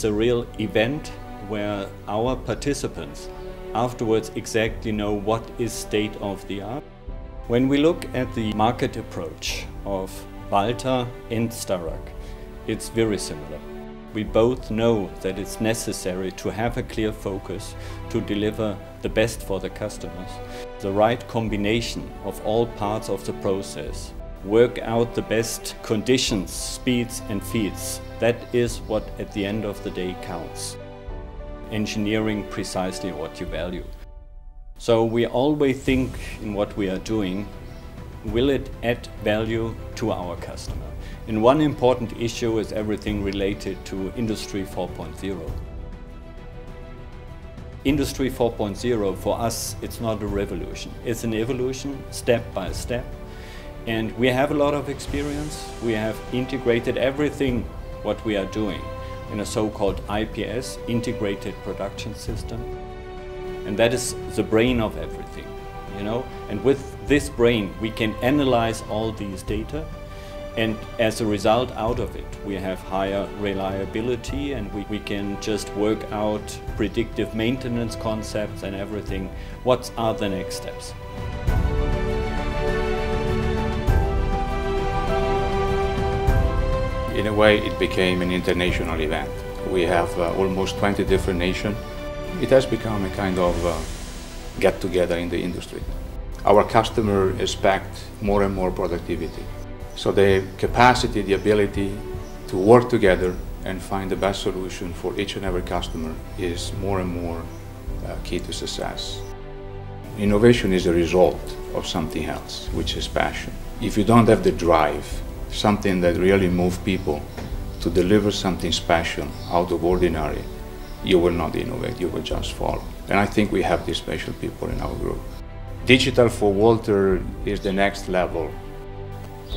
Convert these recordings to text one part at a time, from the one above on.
It's a real event where our participants afterwards exactly know what is state of the art. When we look at the market approach of Walter and Starrag, it's very similar. We both know that it's necessary to have a clear focus to deliver the best for the customers. The right combination of all parts of the process. Work out the best conditions, speeds and feeds. That is what at the end of the day counts. Engineering precisely what you value. So we always think in what we are doing, will it add value to our customer? And one important issue is everything related to Industry 4.0. Industry 4.0 for us, it's not a revolution. It's an evolution, step by step. And we have a lot of experience. We have integrated everything what we are doing in a so-called IPS, Integrated Production System. And that is the brain of everything. You know, and with this brain we can analyze all these data, and as a result out of it we have higher reliability, and we can just work out predictive maintenance concepts and everything. What are the next steps? In a way it became an international event. We have almost 20 different nations. It has become a kind of get together in the industry. Our customers expect more and more productivity. So the capacity, the ability to work together and find the best solution for each and every customer is more and more key to success. Innovation is a result of something else, which is passion. If you don't have the drive, something that really moves people to deliver something special out of ordinary, you will not innovate, you will just follow. And I think we have these special people in our group. Digital for Walter is the next level.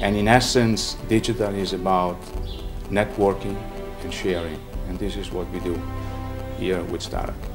And in essence, digital is about networking and sharing. And this is what we do here with Starrag.